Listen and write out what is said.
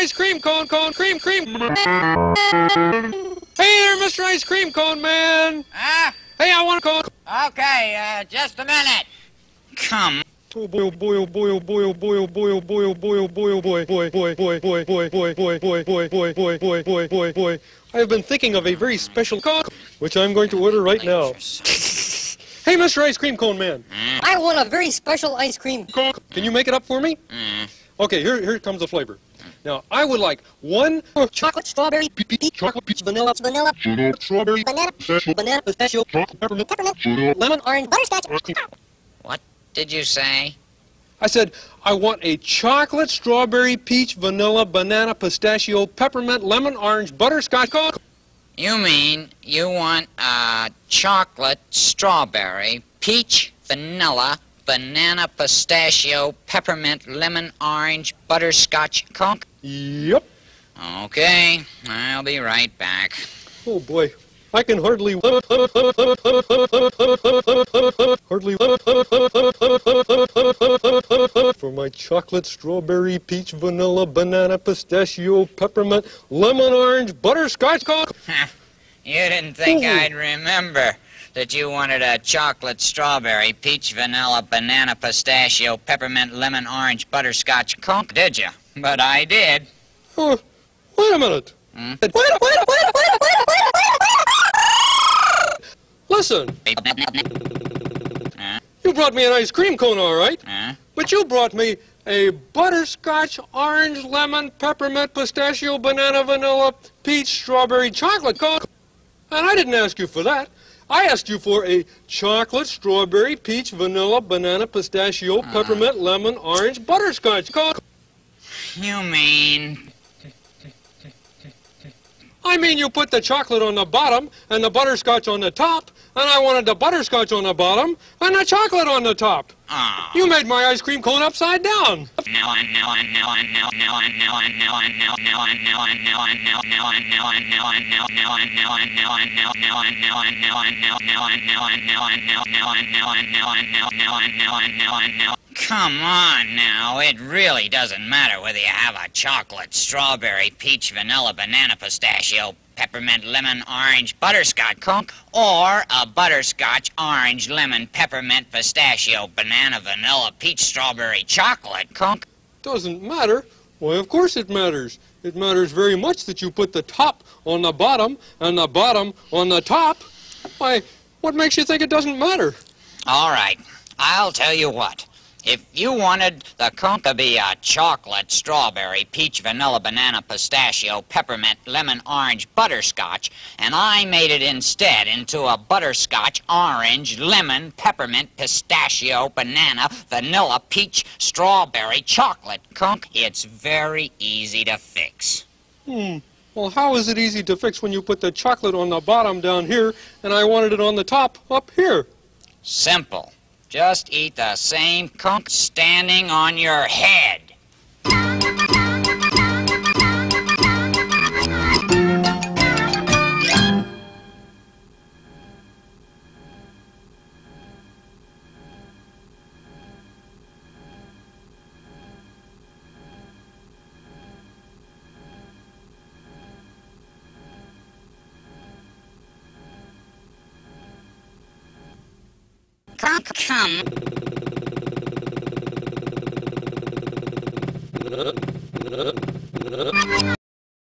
Ice Cream Cone, cream. Hey there, Mr. Ice Cream Cone Man. Hey, I want a cone. Okay, just a minute. Come. Boy. I have been thinking of a very special cone, which I'm going to order right now. Hey, Mr. Ice Cream Cone Man. I want a very special ice cream cone. Can you make it up for me? Okay, here comes the flavor. Now, I would like one chocolate strawberry, chocolate peach, vanilla, strawberry, banana, pistachio, peppermint, lemon, orange, butterscotch. What? Did you say? I said, I want a chocolate, strawberry, peach, vanilla, banana, pistachio, peppermint, lemon, orange, butterscotch cone. You mean you want a chocolate, strawberry, peach, vanilla, banana, pistachio, peppermint, lemon, orange, butterscotch cone? Yep. Okay, I'll be right back. Oh, boy. I can hardly for my chocolate, strawberry, peach, vanilla, banana, pistachio, peppermint, lemon, orange, butterscotch cone. You didn't think I'd remember that you wanted a chocolate, strawberry, peach, vanilla, banana, pistachio, peppermint, lemon, orange, butterscotch cone, did you? But I did. Oh, wait a minute. Hmm? Listen, you brought me an ice cream cone, all right, but you brought me a butterscotch, orange, lemon, peppermint, pistachio, banana, vanilla, peach, strawberry, chocolate cone, and I didn't ask you for that. I asked you for a chocolate, strawberry, peach, vanilla, banana, pistachio, peppermint, lemon, orange, butterscotch cone. You mean... I mean, you put the chocolate on the bottom and the butterscotch on the top, and I wanted the butterscotch on the bottom and the chocolate on the top. Oh. You made my ice cream cone upside down. Come on now, it really doesn't matter whether you have a chocolate, strawberry, peach, vanilla, banana, pistachio, peppermint, lemon, orange, butterscotch cone, or a butterscotch, orange, lemon, peppermint, pistachio, banana, vanilla, peach, strawberry, chocolate cone. Doesn't matter? Why, of course it matters. It matters very much that you put the top on the bottom and the bottom on the top. Why, what makes you think it doesn't matter? All right, I'll tell you what. If you wanted the cone to be a chocolate, strawberry, peach, vanilla, banana, pistachio, peppermint, lemon, orange, butterscotch, and I made it instead into a butterscotch, orange, lemon, peppermint, pistachio, banana, vanilla, peach, strawberry, chocolate cone, it's very easy to fix. Well, how is it easy to fix when you put the chocolate on the bottom down here and I wanted it on the top up here? Simple. Just eat the same cone standing on your head. Come.